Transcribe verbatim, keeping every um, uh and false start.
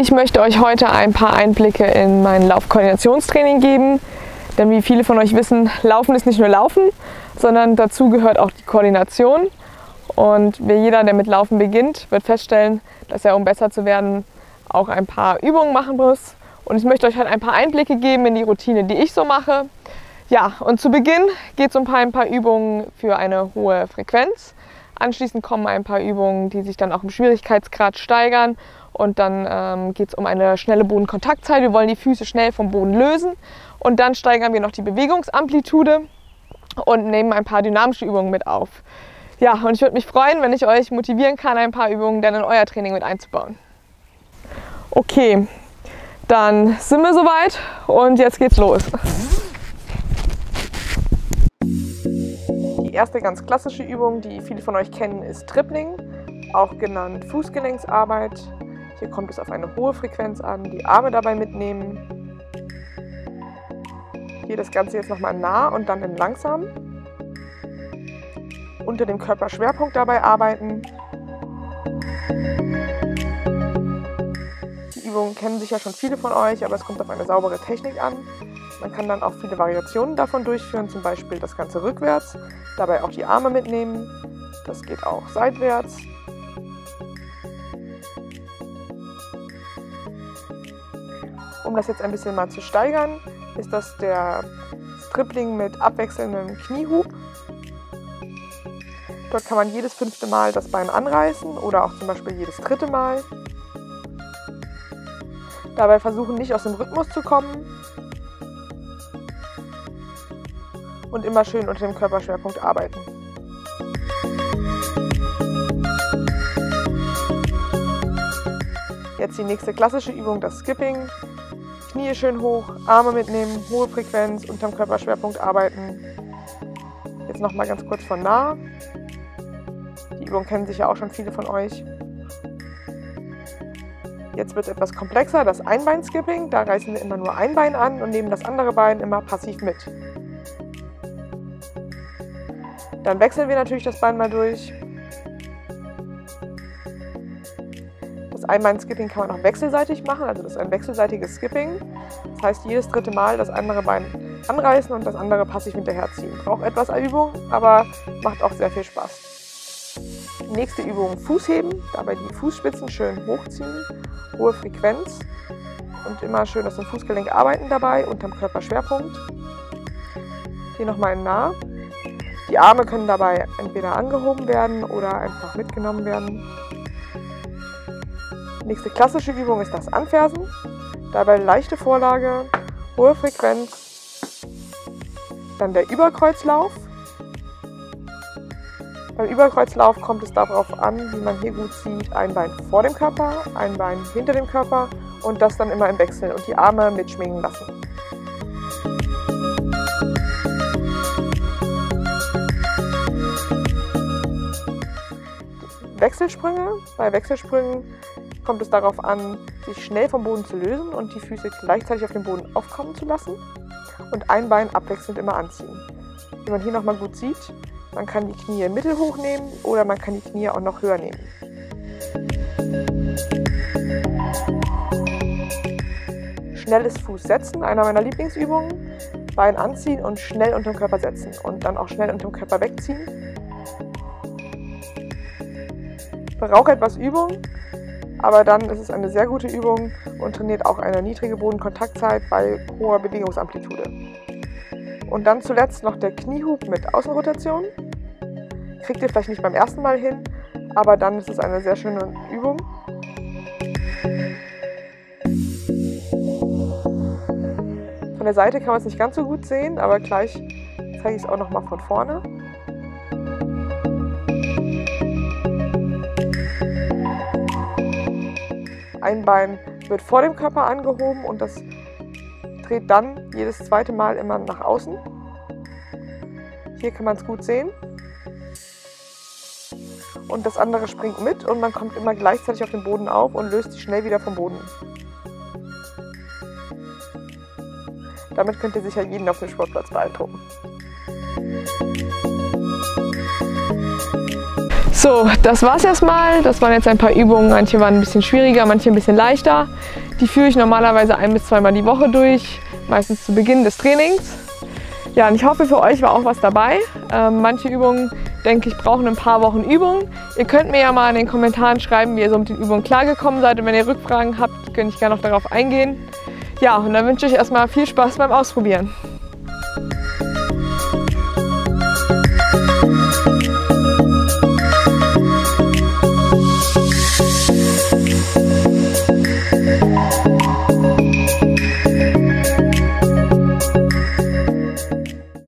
Ich möchte euch heute ein paar Einblicke in mein Laufkoordinationstraining geben, denn wie viele von euch wissen, Laufen ist nicht nur Laufen, sondern dazu gehört auch die Koordination. Und wer jeder, der mit Laufen beginnt, wird feststellen, dass er, um besser zu werden, auch ein paar Übungen machen muss. Und ich möchte euch halt ein paar Einblicke geben in die Routine, die ich so mache. Ja, und zu Beginn geht es um ein paar Übungen für eine hohe Frequenz. Anschließend kommen ein paar Übungen, die sich dann auch im Schwierigkeitsgrad steigern. Und dann ähm, geht es um eine schnelle Bodenkontaktzeit. Wir wollen die Füße schnell vom Boden lösen. Und dann steigern wir noch die Bewegungsamplitude und nehmen ein paar dynamische Übungen mit auf. Ja, und ich würde mich freuen, wenn ich euch motivieren kann, ein paar Übungen dann in euer Training mit einzubauen. Okay, dann sind wir soweit und jetzt geht's los. Die erste ganz klassische Übung, die viele von euch kennen, ist Tripling, auch genannt Fußgelenksarbeit. Hier kommt es auf eine hohe Frequenz an, die Arme dabei mitnehmen. Hier das Ganze jetzt nochmal nah und dann in langsam. Unter dem Körperschwerpunkt dabei arbeiten. Die Übungen kennen sicher schon viele von euch, aber es kommt auf eine saubere Technik an. Man kann dann auch viele Variationen davon durchführen, zum Beispiel das Ganze rückwärts, dabei auch die Arme mitnehmen. Das geht auch seitwärts. Um das jetzt ein bisschen mal zu steigern, ist das der Tripling mit abwechselndem Kniehub. Dort kann man jedes fünfte Mal das Bein anreißen oder auch zum Beispiel jedes dritte Mal. Dabei versuchen, nicht aus dem Rhythmus zu kommen. Und immer schön unter dem Körperschwerpunkt arbeiten. Jetzt die nächste klassische Übung, das Skipping. Knie schön hoch, Arme mitnehmen, hohe Frequenz, unter dem Körperschwerpunkt arbeiten. Jetzt nochmal ganz kurz von nah. Die Übung kennen sicher auch schon viele von euch. Jetzt wird es etwas komplexer, das Einbein-Skipping. Da reißen wir immer nur ein Bein an und nehmen das andere Bein immer passiv mit. Dann wechseln wir natürlich das Bein mal durch. Das Einbein-Skipping kann man auch wechselseitig machen, also das ist ein wechselseitiges Skipping. Das heißt, jedes dritte Mal das andere Bein anreißen und das andere passiv hinterherziehen. Braucht etwas Übung, aber macht auch sehr viel Spaß. Nächste Übung, Fußheben, dabei die Fußspitzen schön hochziehen, hohe Frequenz und immer schön aus dem Fußgelenk arbeiten dabei, unterm Körperschwerpunkt. Hier nochmal nah. Die Arme können dabei entweder angehoben werden oder einfach mitgenommen werden. Nächste klassische Übung ist das Anfersen. Dabei leichte Vorlage, hohe Frequenz, dann der Überkreuzlauf. Beim Überkreuzlauf kommt es darauf an, wie man hier gut sieht, ein Bein vor dem Körper, ein Bein hinter dem Körper und das dann immer im Wechsel und die Arme mitschwingen lassen. Wechselsprünge. Bei Wechselsprüngen kommt es darauf an, sich schnell vom Boden zu lösen und die Füße gleichzeitig auf den Boden aufkommen zu lassen und ein Bein abwechselnd immer anziehen. Wie man hier nochmal gut sieht, man kann die Knie mittelhoch nehmen oder man kann die Knie auch noch höher nehmen. Schnelles Fußsetzen, einer meiner Lieblingsübungen. Bein anziehen und schnell unter dem Körper setzen und dann auch schnell unter dem Körper wegziehen. Braucht etwas Übung, aber dann ist es eine sehr gute Übung und trainiert auch eine niedrige Bodenkontaktzeit bei hoher Bewegungsamplitude. Und dann zuletzt noch der Kniehub mit Außenrotation. Kriegt ihr vielleicht nicht beim ersten Mal hin, aber dann ist es eine sehr schöne Übung. Von der Seite kann man es nicht ganz so gut sehen, aber gleich zeige ich es auch nochmal von vorne. Ein Bein wird vor dem Körper angehoben und das dreht dann jedes zweite Mal immer nach außen. Hier kann man es gut sehen. Und das andere springt mit und man kommt immer gleichzeitig auf den Boden auf und löst sich schnell wieder vom Boden. Damit könnt ihr sicher jeden auf dem Sportplatz beeindrucken. So, das war's erstmal. Das waren jetzt ein paar Übungen. Manche waren ein bisschen schwieriger, manche ein bisschen leichter. Die führe ich normalerweise ein bis zweimal die Woche durch, meistens zu Beginn des Trainings. Ja, und ich hoffe, für euch war auch was dabei. Ähm, manche Übungen, denke ich, brauchen ein paar Wochen Übung. Ihr könnt mir ja mal in den Kommentaren schreiben, wie ihr so mit den Übungen klargekommen seid. Und wenn ihr Rückfragen habt, könnte ich gerne noch darauf eingehen. Ja, und dann wünsche ich euch erstmal viel Spaß beim Ausprobieren.